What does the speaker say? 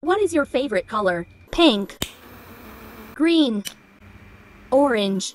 What is your favorite color? Pink, green, orange.